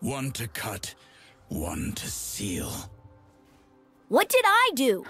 One to cut, one to seal. What did I do?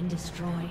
been destroyed.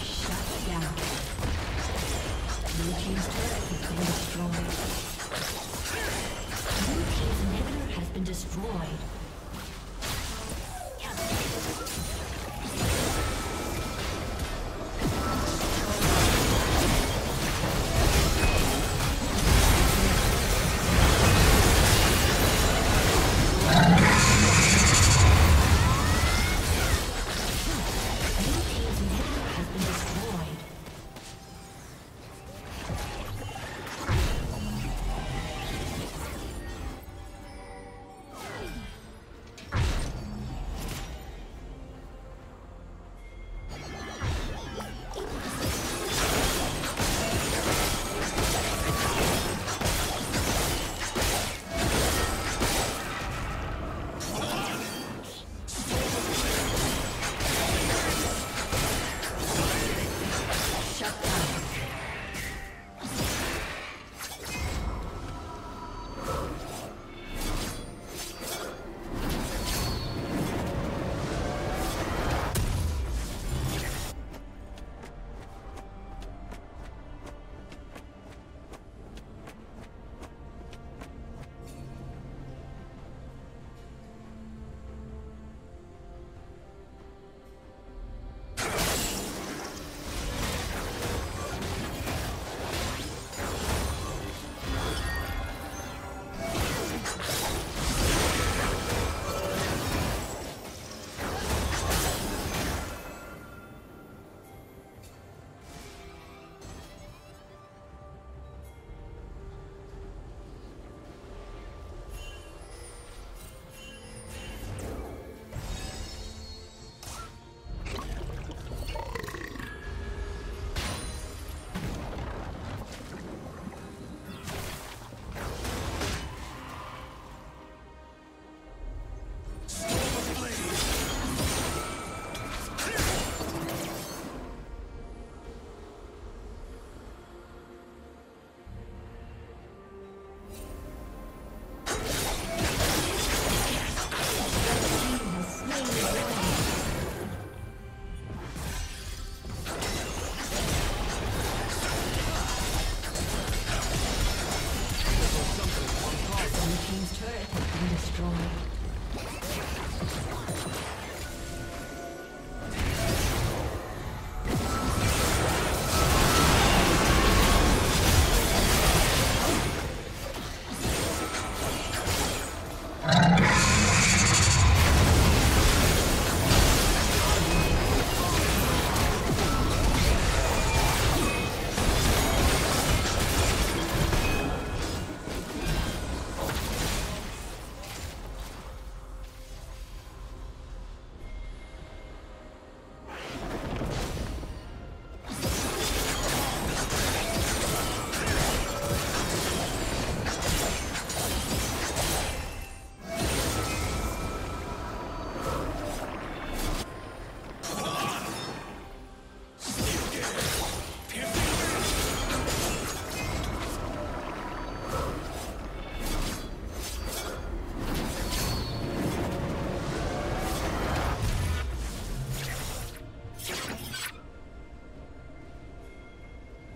Shut down. Blue team's turret has been destroyed. Blue team's inhibitor has been destroyed.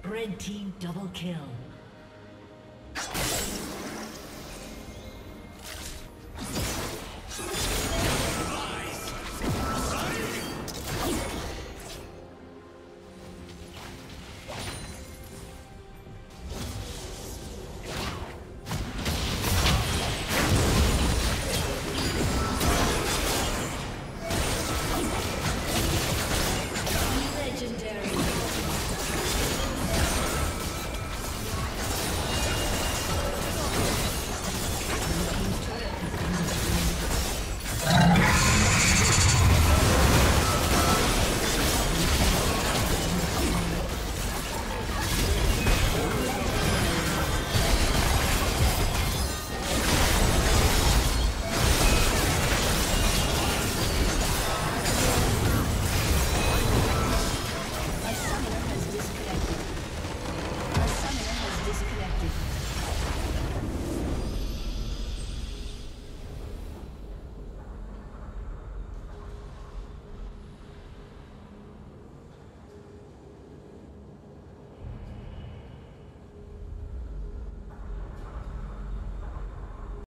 Red team double kill.